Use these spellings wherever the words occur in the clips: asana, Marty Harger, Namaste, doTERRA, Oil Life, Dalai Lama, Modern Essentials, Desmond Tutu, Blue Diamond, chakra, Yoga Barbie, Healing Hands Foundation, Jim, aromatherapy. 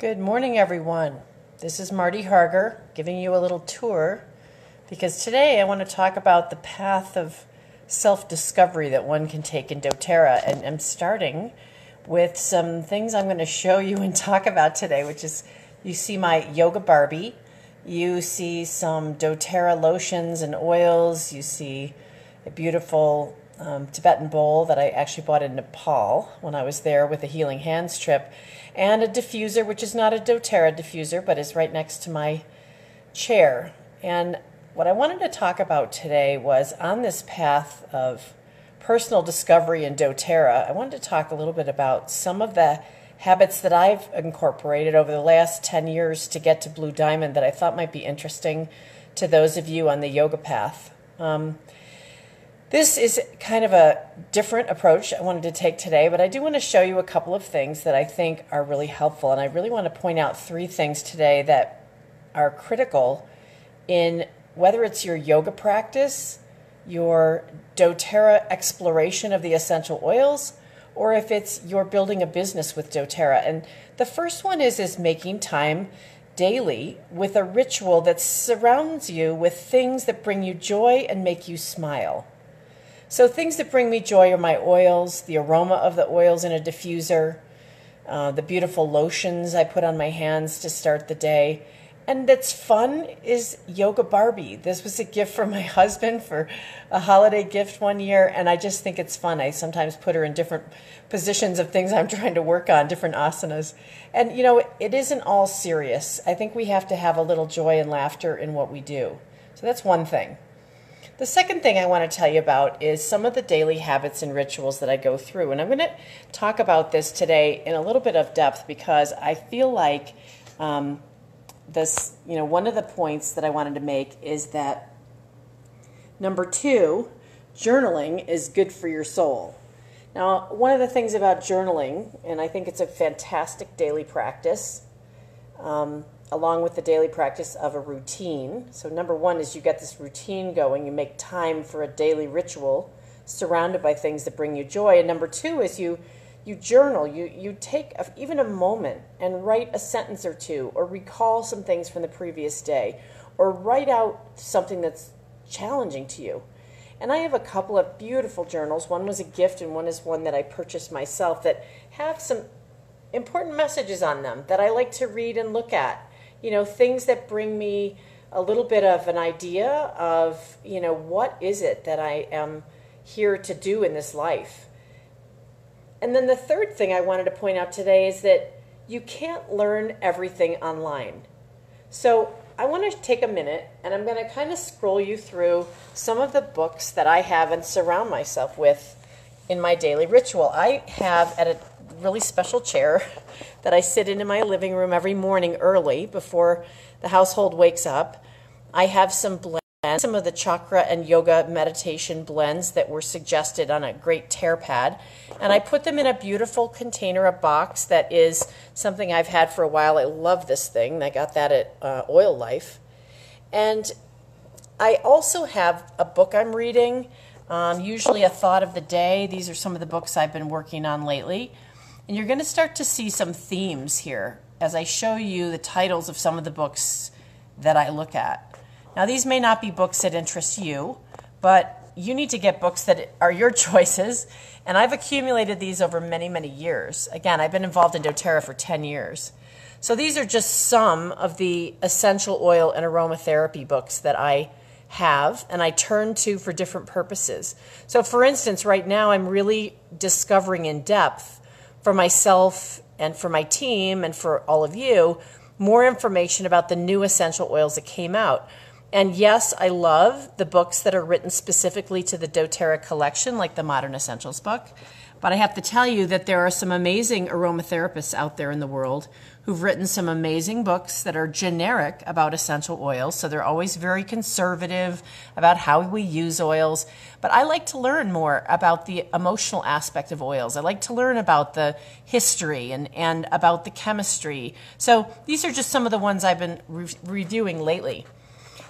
Good morning, everyone. This is Marty Harger giving you a little tour, because today I want to talk about the path of self-discovery that one can take in doTERRA, and I'm starting with some things I'm going to show you and talk about today, which is you see my Yoga Barbie, you see some doTERRA lotions and oils, you see a beautiful Tibetan bowl that I actually bought in Nepal when I was there with a Healing Hands trip, and a diffuser, which is not a doTERRA diffuser, but is right next to my chair. And what I wanted to talk about today was, on this path of personal discovery in doTERRA, I wanted to talk a little bit about some of the habits that I've incorporated over the last 10 years to get to Blue Diamond that I thought might be interesting to those of you on the yoga path. This is kind of a different approach I wanted to take today, but I do want to show you a couple of things that I think are really helpful, and I really want to point out three things today that are critical in whether it's your yoga practice, your doTERRA exploration of the essential oils, or if it's you're building a business with doTERRA. And the first one is making time daily with a ritual that surrounds you with things that bring you joy and make you smile. So things that bring me joy are my oils, the aroma of the oils in a diffuser, the beautiful lotions I put on my hands to start the day. And that's fun is Yoga Barbie. This was a gift from my husband for a holiday gift one year, and I just think it's fun. I sometimes put her in different positions of things I'm trying to work on, different asanas. And, you know, it isn't all serious. I think we have to have a little joy and laughter in what we do. So that's one thing. The second thing I want to tell you about is some of the daily habits and rituals that I go through. And I'm going to talk about this today in a little bit of depth, because I feel like this, you know, one of the points that I wanted to make is that, number two, journaling is good for your soul. Now, one of the things about journaling, and I think it's a fantastic daily practice, along with the daily practice of a routine. So number one is you get this routine going, you make time for a daily ritual surrounded by things that bring you joy. And number two is you journal, you take even a moment and write a sentence or two, or recall some things from the previous day, or write out something that's challenging to you. And I have a couple of beautiful journals. One was a gift and one is one that I purchased myself, that have some important messages on them that I like to read and look at. You know, things that bring me a little bit of an idea of, you know, what is it that I am here to do in this life. And then the third thing I wanted to point out today is that you can't learn everything online. So I want to take a minute, and I'm going to kind of scroll you through some of the books that I have and surround myself with in my daily ritual. I have at a really special chair that I sit in my living room every morning early before the household wakes up. I have some blends, some of the chakra and yoga meditation blends that were suggested on a great tear pad, and I put them in a beautiful container, a box that is something I've had for a while. I love this thing. I got that at Oil Life. And I also have a book I'm reading, usually a thought of the day. These are some of the books I've been working on lately. And you're going to start to see some themes here as I show you the titles of some of the books that I look at. Now, these may not be books that interest you, but you need to get books that are your choices. And I've accumulated these over many, many years. Again, I've been involved in doTERRA for 10 years. So these are just some of the essential oil and aromatherapy books that I have and I turn to for different purposes. So, for instance, right now I'm really discovering in depth for myself and for my team and for all of you, more information about the new essential oils that came out. And yes, I love the books that are written specifically to the doTERRA collection, like the Modern Essentials book. But I have to tell you that there are some amazing aromatherapists out there in the world who've written some amazing books that are generic about essential oils. So they're always very conservative about how we use oils. But I like to learn more about the emotional aspect of oils. I like to learn about the history and about the chemistry. So these are just some of the ones I've been reviewing lately.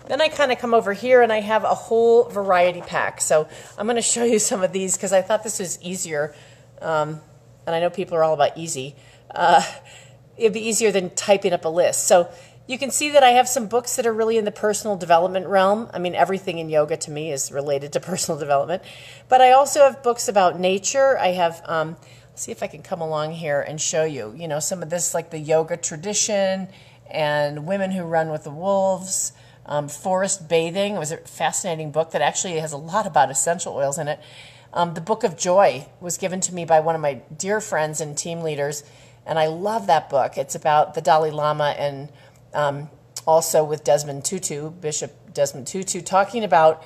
Then I kind of come over here and I have a whole variety pack. So I'm going to show you some of these because I thought this was easier. And I know people are all about easy. it'd be easier than typing up a list. So you can see that I have some books that are really in the personal development realm. I mean, everything in yoga to me is related to personal development. But I also have books about nature. I have, let's see if I can come along here and show you, you know, some of this, like the yoga tradition and Women Who Run with the Wolves. Forest Bathing was a fascinating book that actually has a lot about essential oils in it. The Book of Joy was given to me by one of my dear friends and team leaders, and I love that book. It's about the Dalai Lama and also with Desmond Tutu, Bishop Desmond Tutu, talking about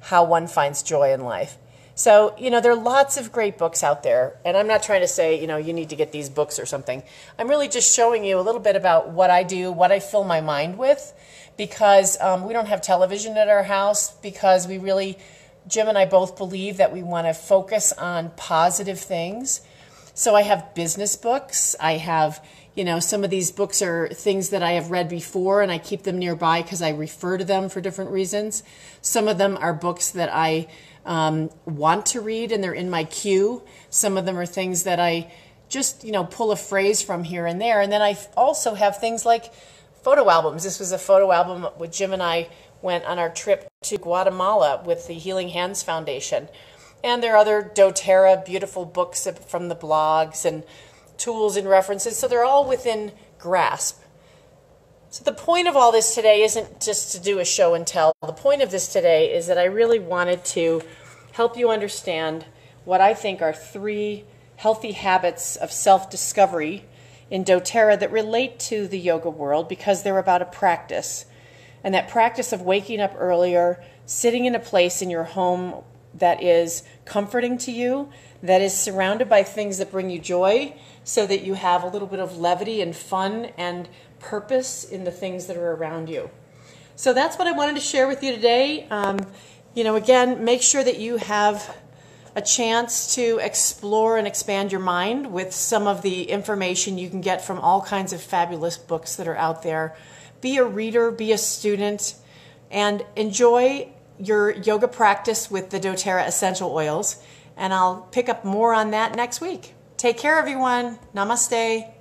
how one finds joy in life. So, you know, there are lots of great books out there, and I'm not trying to say, you know, you need to get these books or something. I'm really just showing you a little bit about what I do, what I fill my mind with, because we don't have television at our house, because we really, Jim and I both believe that we want to focus on positive things. So I have business books. I have, you know, some of these books are things that I have read before and I keep them nearby because I refer to them for different reasons. Some of them are books that I want to read and they're in my queue. Some of them are things that I just, you know, pull a phrase from here and there. And then I also have things like photo albums. This was a photo album with Jim and I went on our trip to Guatemala with the Healing Hands Foundation. And there are other doTERRA beautiful books from the blogs and tools and references. So they're all within grasp. So the point of all this today isn't just to do a show and tell. The point of this today is that I really wanted to help you understand what I think are three healthy habits of self-discovery in doTERRA that relate to the yoga world, because they're about a practice. And that practice of waking up earlier, sitting in a place in your home that is comforting to you, that is surrounded by things that bring you joy, so that you have a little bit of levity and fun and purpose in the things that are around you. So that's what I wanted to share with you today. You know, again, make sure that you have a chance to explore and expand your mind with some of the information you can get from all kinds of fabulous books that are out there. Be a reader, be a student, and enjoy your yoga practice with the doTERRA essential oils. And I'll pick up more on that next week. Take care, everyone. Namaste.